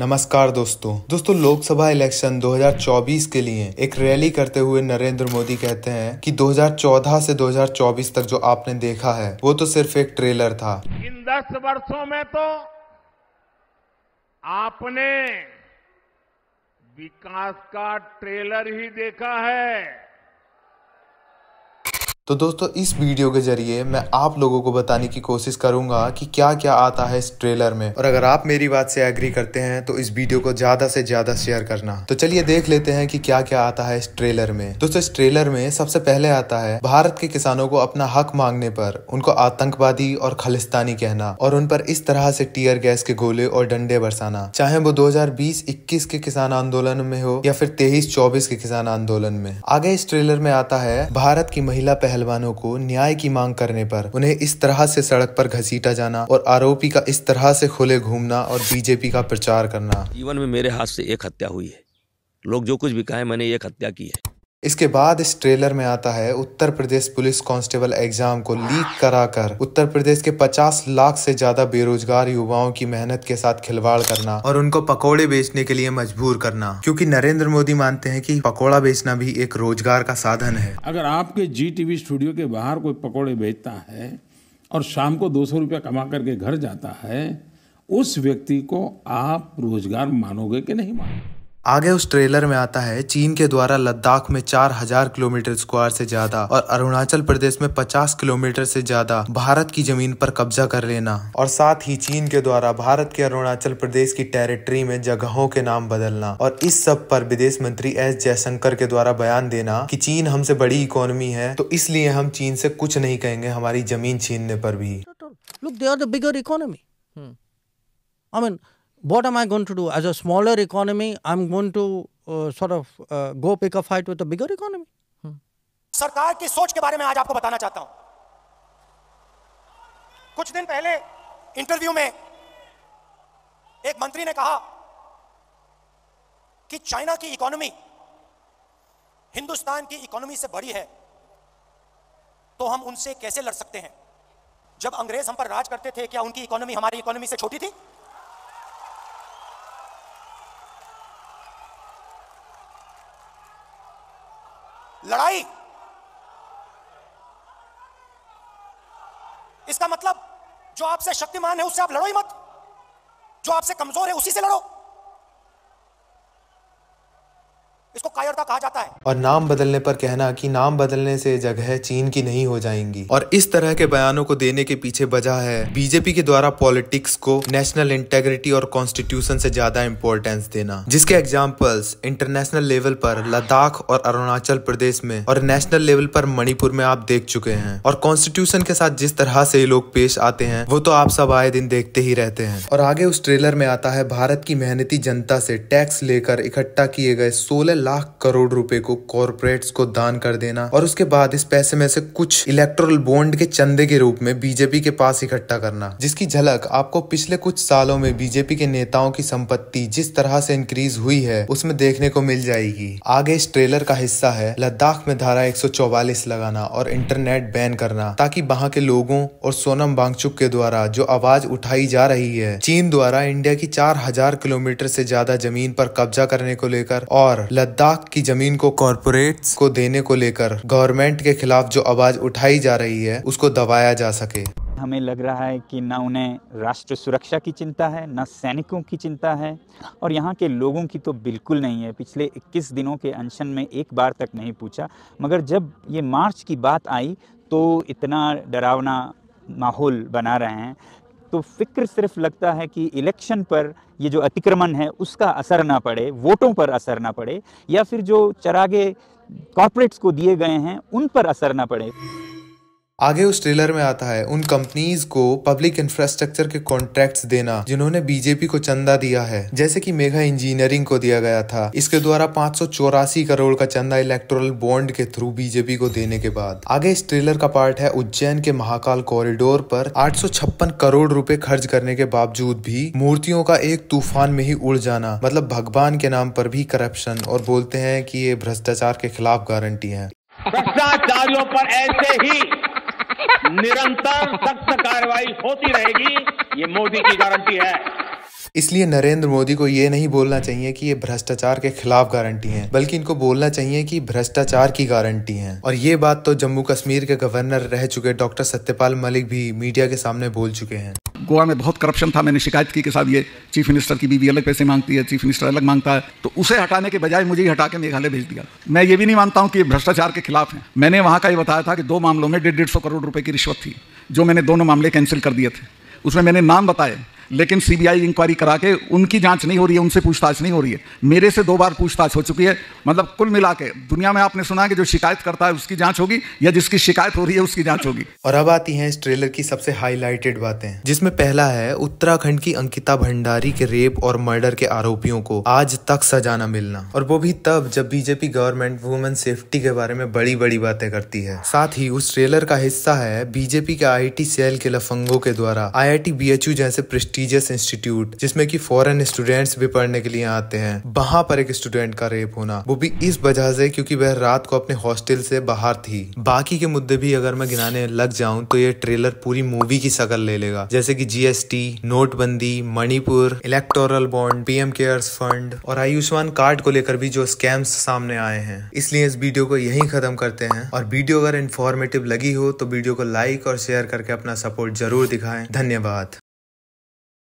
नमस्कार दोस्तों लोकसभा इलेक्शन 2024 के लिए एक रैली करते हुए नरेंद्र मोदी कहते हैं कि 2014 से 2024 तक जो आपने देखा है वो तो सिर्फ एक ट्रेलर था। इन 10 वर्षों में तो आपने विकास का ट्रेलर ही देखा है। तो दोस्तों इस वीडियो के जरिए मैं आप लोगों को बताने की कोशिश करूंगा कि क्या क्या आता है इस ट्रेलर में, और अगर आप मेरी बात से एग्री करते हैं तो इस वीडियो को ज्यादा से ज्यादा शेयर करना। तो चलिए देख लेते हैं कि क्या क्या आता है इस ट्रेलर में। दोस्तों इस ट्रेलर में सबसे पहले आता है भारत के किसानों को अपना हक मांगने पर उनको आतंकवादी और खालिस्तानी कहना और उन पर इस तरह से टीयर गैस के गोले और डंडे बरसाना, चाहे वो 2020-21 के किसान आंदोलन में हो या फिर 23-24 के किसान आंदोलन में। आगे इस ट्रेलर में आता है भारत की महिला पहलवानों को न्याय की मांग करने पर उन्हें इस तरह से सड़क पर घसीटा जाना और आरोपी का इस तरह से खुले घूमना और बीजेपी का प्रचार करना। जीवन में मेरे हाथ से एक हत्या हुई है, लोग जो कुछ भी कहे मैंने एक हत्या की है। इसके बाद इस ट्रेलर में आता है Uttar Pradesh police constable exam को लीक कराकर उत्तर प्रदेश के 50 लाख से ज्यादा बेरोजगार युवाओं की मेहनत के साथ खिलवाड़ करना और उनको पकोड़े बेचने के लिए मजबूर करना, क्योंकि नरेंद्र मोदी मानते हैं कि पकोड़ा बेचना भी एक रोजगार का साधन है। अगर आपके GTV स्टूडियो के बाहर कोई पकौड़े बेचता है और शाम को 200 रुपया कमा करके घर जाता है, उस व्यक्ति को आप रोजगार मानोगे कि नहीं मानोगे। आगे उस ट्रेलर में आता है चीन के द्वारा लद्दाख में 4000 किलोमीटर स्क्वायर से ज्यादा और अरुणाचल प्रदेश में 50 किलोमीटर से ज्यादा भारत की जमीन पर कब्जा कर लेना, और साथ ही चीन के द्वारा भारत के अरुणाचल प्रदेश की टेरिटरी में जगहों के नाम बदलना, और इस सब पर विदेश मंत्री एस जयशंकर के द्वारा बयान देना कि चीन हमसे बड़ी इकोनॉमी है तो इसलिए हम चीन से कुछ नहीं कहेंगे हमारी जमीन छीनने पर भी। Look, they are the bigger economy. I mean, what am I going to do as a smaller economy? I'm going to go pick a fight with a bigger economy. सरकार की सोच के बारे में आज आपको बताना चाहता हूं। कुछ दिन पहले इंटरव्यू में एक मंत्री ने कहा कि चाइना की इकोनॉमी हिंदुस्तान की इकोनॉमी से बड़ी है, तो हम उनसे कैसे लड़ सकते हैं। जब अंग्रेज हम पर राज करते थे क्या उनकी इकोनॉमी हमारी इकोनॉमी से छोटी थी? लड़ाई, इसका मतलब जो आपसे शक्तिमान है उससे आप लड़ो ही मत, जो आपसे कमजोर है उसी से लड़ो। इसको कायरता कहा जाता है। और नाम बदलने पर कहना कि नाम बदलने से जगह चीन की नहीं हो जाएंगी, और इस तरह के बयानों को देने के पीछे वजह है बीजेपी के द्वारा पॉलिटिक्स को नेशनल इंटेग्रिटी और कॉन्स्टिट्यूशन से ज्यादा इम्पोर्टेंस देना, जिसके एग्जांपल्स इंटरनेशनल लेवल पर लद्दाख और अरुणाचल प्रदेश में और नेशनल लेवल पर मणिपुर में आप देख चुके हैं। और कॉन्स्टिट्यूशन के साथ जिस तरह से ये लोग पेश आते हैं वो तो आप सब आए दिन देखते ही रहते हैं। और आगे उस ट्रेलर में आता है भारत की मेहनती जनता से टैक्स लेकर इकट्ठा किए गए 16 लाख करोड़ रुपए को कॉर्पोरेट्स को दान कर देना, और उसके बाद इस पैसे में से कुछ इलेक्टोरल बॉन्ड के चंदे के रूप में बीजेपी के पास इकट्ठा करना, जिसकी झलक आपको पिछले कुछ सालों में बीजेपी के नेताओं की संपत्ति जिस तरह से इंक्रीज हुई है उसमें देखने को मिल जाएगी। आगे इस ट्रेलर का हिस्सा है लद्दाख में धारा 144 लगाना और इंटरनेट बैन करना, ताकि वहाँ के लोगों और सोनम वांगचुक के द्वारा जो आवाज उठाई जा रही है चीन द्वारा इंडिया की 4000 किलोमीटर से ज्यादा जमीन पर कब्जा करने को लेकर और लद्दाख की जमीन को कॉर्पोरेट्स को देने को लेकर गवर्नमेंट के खिलाफ जो आवाज उठाई जा रही है उसको दबाया जा सके। हमें लग रहा है कि ना उन्हें राष्ट्र सुरक्षा की चिंता है, ना सैनिकों की चिंता है, और यहाँ के लोगों की तो बिल्कुल नहीं है। पिछले 21 दिनों के अनशन में एक बार तक नहीं पूछा, मगर जब ये मार्च की बात आई तो इतना डरावना माहौल बना रहे हैं, तो फिक्र सिर्फ लगता है कि इलेक्शन पर ये जो अतिक्रमण है उसका असर ना पड़े, वोटों पर असर ना पड़े, या फिर जो चरागे कॉर्पोरेट्स को दिए गए हैं उन पर असर ना पड़े। आगे उस ट्रेलर में आता है उन कंपनीज को पब्लिक इंफ्रास्ट्रक्चर के कॉन्ट्रैक्ट्स देना जिन्होंने बीजेपी को चंदा दिया है, जैसे कि मेघा इंजीनियरिंग को दिया गया था। इसके द्वारा 584 करोड़ का चंदा इलेक्टोरल बॉन्ड के थ्रू बीजेपी को देने के बाद। आगे इस ट्रेलर का पार्ट है उज्जैन के महाकाल कॉरिडोर पर 856 करोड़ रूपए खर्च करने के बावजूद भी मूर्तियों का एक तूफान में ही उड़ जाना, मतलब भगवान के नाम पर भी करप्शन, और बोलते हैं कि ये भ्रष्टाचार के खिलाफ गारंटी है। भ्रष्टाचारियों पर ऐसे ही निरंतर सख्त कार्रवाई होती रहेगी, ये मोदी की गारंटी है। इसलिए नरेंद्र मोदी को ये नहीं बोलना चाहिए कि ये भ्रष्टाचार के खिलाफ गारंटी है, बल्कि इनको बोलना चाहिए कि भ्रष्टाचार की गारंटी है। और ये बात तो जम्मू कश्मीर के गवर्नर रह चुके डॉक्टर सत्यपाल मलिक भी मीडिया के सामने बोल चुके हैं। गोवा में बहुत करप्शन था, मैंने शिकायत की कि साहब ये चीफ मिनिस्टर की बीवी अलग पैसे मांगती है, चीफ मिनिस्टर अलग मांगता है, तो उसे हटाने के बजाय मुझे हटा के मेघालय भेज दिया। मैं ये भी नहीं मानता हूँ कि भ्रष्टाचार के खिलाफ है। मैंने वहाँ का ये बताया था कि दो मामलों में 150 करोड़ रुपए की रिश्वत थी, जो मैंने दोनों मामले कैंसिल कर दिए थे। उसमें मैंने नाम बताए, लेकिन सीबीआई इंक्वायरी करा के उनकी जांच नहीं हो रही है, उनसे पूछताछ नहीं हो रही है। मेरे से 2 बार पूछताछ हो चुकी है। मतलब कुल मिला के दुनिया में आपने सुना कि जो शिकायत करता है उसकी जांच होगी, या जिसकी शिकायत हो रही है उसकी जांच होगी। और अब आती हैं इस ट्रेलर की सबसे हाईलाइटेड बातें, जिसमें पहला है उत्तराखंड की अंकिता भंडारी के रेप और मर्डर के आरोपियों को आज तक सजा न मिलना, और वो भी तब जब बीजेपी गवर्नमेंट वुमेन सेफ्टी के बारे में बड़ी बड़ी बातें करती है। साथ ही उस ट्रेलर का हिस्सा है बीजेपी के IIT सेल के लफंगों के द्वारा IIT BHU जैसे प्रेस्टीजियस इंस्टीट्यूट, जिसमें कि फॉरेन स्टूडेंट्स भी पढ़ने के लिए आते हैं, वहां पर एक स्टूडेंट का रेप होना, वो भी इस वजह से क्योंकि वह रात को अपने हॉस्टल से बाहर थी। बाकी के मुद्दे भी अगर मैं गिनाने लग जाऊं तो ये ट्रेलर पूरी मूवी की शक्ल ले लेगा, जैसे कि GST, नोटबंदी, Manipur, electoral bond, PM cares fund और आयुष्मान कार्ड को लेकर भी जो स्कैम्स सामने आए हैं। इसलिए इस वीडियो को यहीं खत्म करते हैं, और वीडियो अगर इन्फॉर्मेटिव लगी हो तो वीडियो को लाइक और शेयर करके अपना सपोर्ट जरूर दिखाएं। धन्यवाद।